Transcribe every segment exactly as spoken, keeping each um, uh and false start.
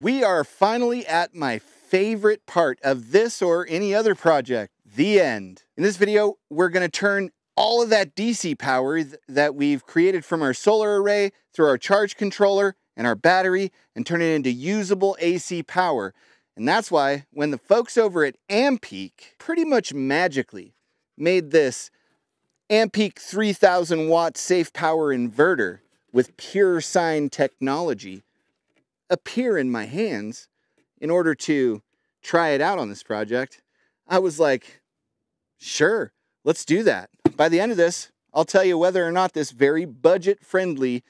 We are finally at my favorite part of this or any other project, the end. In this video, we're gonna turn all of that D C power th that we've created from our solar array through our charge controller and our battery and turn it into usable A C power. And that's why when the folks over at Ampeak pretty much magically made this Ampeak three thousand watt safe power inverter with PureSign technology appear in my hands in order to try it out on this project, I was like, sure, let's do that. By the end of this, I'll tell you whether or not this very budget-friendly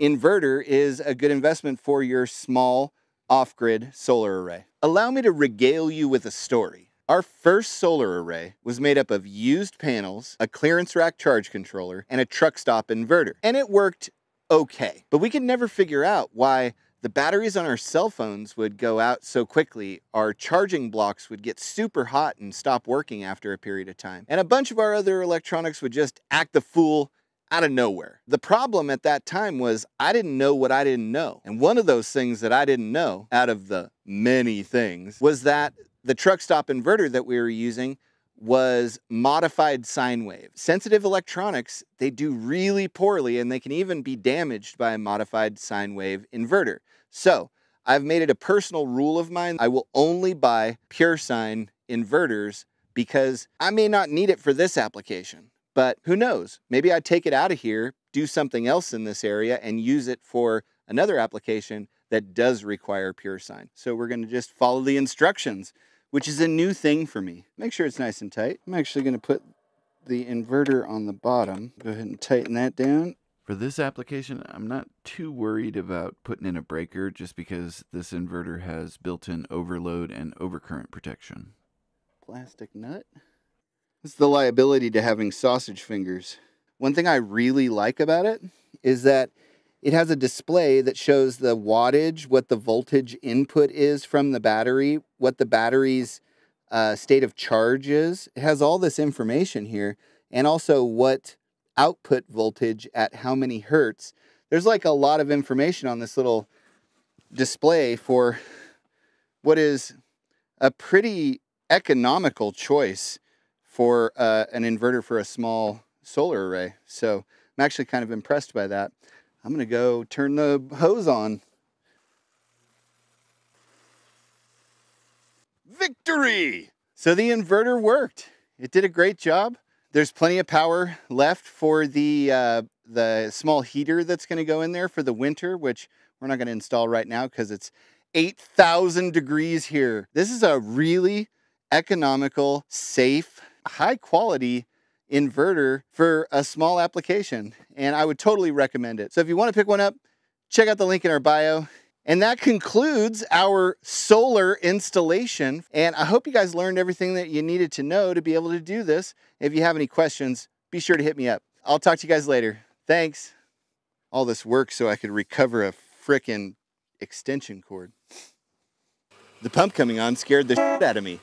inverter is a good investment for your small off-grid solar array. Allow me to regale you with a story. Our first solar array was made up of used panels, a clearance rack charge controller, and a truck stop inverter. And it worked okay, but we could never figure out why the batteries on our cell phones would go out so quickly, our charging blocks would get super hot and stop working after a period of time, and a bunch of our other electronics would just act the fool out of nowhere. The problem at that time was I didn't know what I didn't know. And one of those things that I didn't know, out of the many things, was that the truck stop inverter that we were using was modified sine wave. Sensitive electronics, they do really poorly and they can even be damaged by a modified sine wave inverter. So I've made it a personal rule of mine. I will only buy PureSign inverters because I may not need it for this application, but who knows? Maybe I take it out of here, do something else in this area and use it for another application that does require PureSign. So we're gonna just follow the instructions, which is a new thing for me. Make sure it's nice and tight. I'm actually gonna put the inverter on the bottom. Go ahead and tighten that down. For this application, I'm not too worried about putting in a breaker just because this inverter has built-in overload and overcurrent protection. Plastic nut. That's the liability to having sausage fingers. One thing I really like about it is that it has a display that shows the wattage, what the voltage input is from the battery, what the battery's uh, state of charge is. It has all this information here, and also what output voltage at how many hertz. There's like a lot of information on this little display for what is a pretty economical choice for uh, an inverter for a small solar array. So I'm actually kind of impressed by that. I'm gonna go turn the hose on. Victory! So the inverter worked. It did a great job. There's plenty of power left for the, uh, the small heater that's gonna go in there for the winter, which we're not gonna install right now because it's eight thousand degrees here. This is a really economical, safe, high quality inverter for a small application, and I would totally recommend it. So if you want to pick one up, check out the link in our bio. And that concludes our solar installation, and I hope you guys learned everything that you needed to know to be able to do this. If you have any questions, be sure to hit me up. I'll talk to you guys later. Thanks. All this work so I could recover a frickin' extension cord. The pump coming on scared the shit out of me.